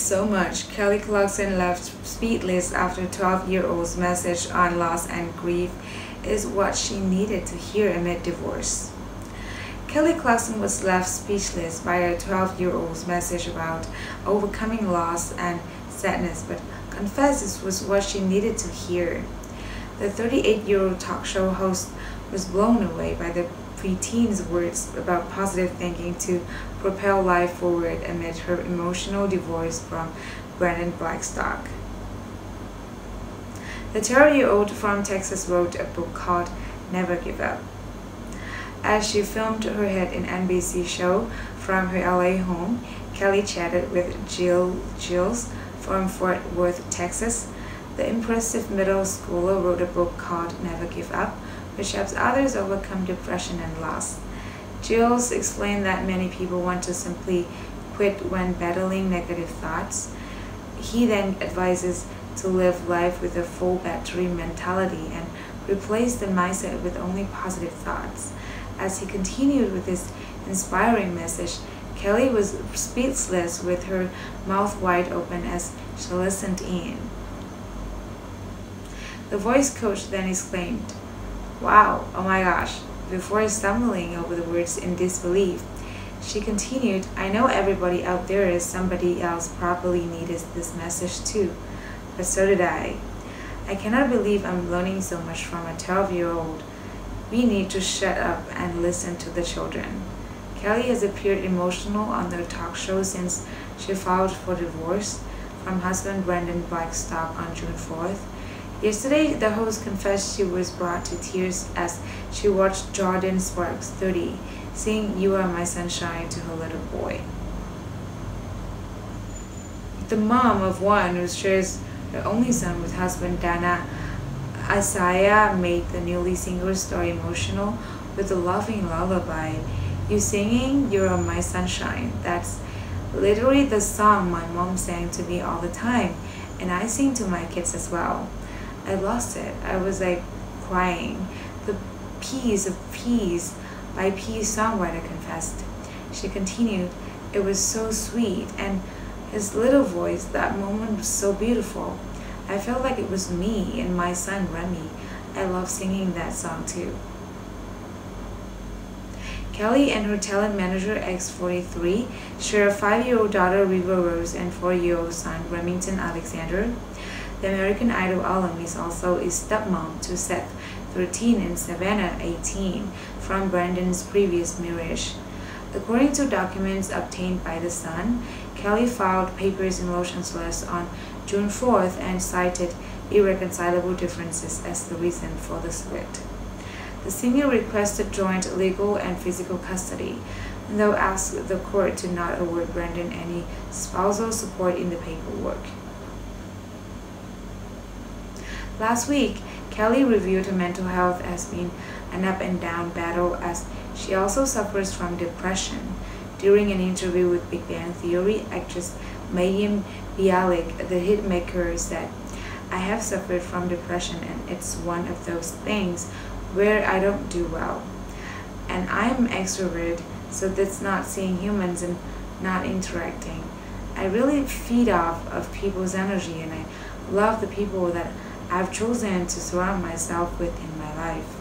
so much. Kelly Clarkson left speechless after 12-year-old's message on loss and grief is what she needed to hear amid divorce. Kelly Clarkson was left speechless by her 12-year-old's message about overcoming loss and sadness, but confessed this was what she needed to hear. The 38-year-old talk show host was blown away by the preteen's words about positive thinking to propel life forward amid her emotional divorce from Brandon Blackstock. The 30-year-old from Texas wrote a book called Never Give Up. As she filmed her hit in NBC show from her LA home, Kelly chatted with Jill Gills from Fort Worth, Texas. The impressive middle schooler wrote a book called Never Give Up, which helps others overcome depression and loss. Gills explained that many people want to simply quit when battling negative thoughts. He then advises to live life with a full battery mentality and replace the mindset with only positive thoughts. As he continued with his inspiring message, Kelly was speechless with her mouth wide open as she listened in. The voice coach then exclaimed, "Wow, oh my gosh," before stumbling over the words in disbelief. She continued, "I know everybody out there is somebody else probably needed this message too, but so did I. I cannot believe I'm learning so much from a 12-year-old. We need to shut up and listen to the children." Kelly has appeared emotional on their talk show since she filed for divorce from husband Brandon Blackstock on June 4th. Yesterday, the host confessed she was brought to tears as she watched Jordan Sparks, 30, sing "You Are My Sunshine" to her little boy. The mom of one who shares her only son with husband Dana Asaya made the newly singer's story emotional with a loving lullaby. "You singing, you are my sunshine. That's literally the song my mom sang to me all the time, and I sing to my kids as well. I lost it. I was like crying." The piece of Peas by Peas songwriter confessed. She continued, "It was so sweet, and his little voice, that moment was so beautiful. I felt like it was me and my son Remy. I love singing that song too." Kelly and her talent manager, X43, share a 5-year-old daughter, River Rose, and 4-year-old son, Remington Alexander. The American Idol alum is also a stepmom to Seth, 13, and Savannah, 18, from Brandon's previous marriage. According to documents obtained by The Sun, Kelly filed papers in Los Angeles on June 4th and cited irreconcilable differences as the reason for the split. The singer requested joint legal and physical custody, though asked the court to not award Brandon any spousal support in the paperwork. Last week, Kelly reviewed her mental health as being an up-and-down battle, as she also suffers from depression. During an interview with Big Bang Theory, actress Mayim Bialik, the hitmaker, said, "I have suffered from depression, and it's one of those things where I don't do well. And I'm extrovert, so that's not seeing humans and not interacting. I really feed off of people's energy, and I love the people that I've chosen to surround myself with in my life.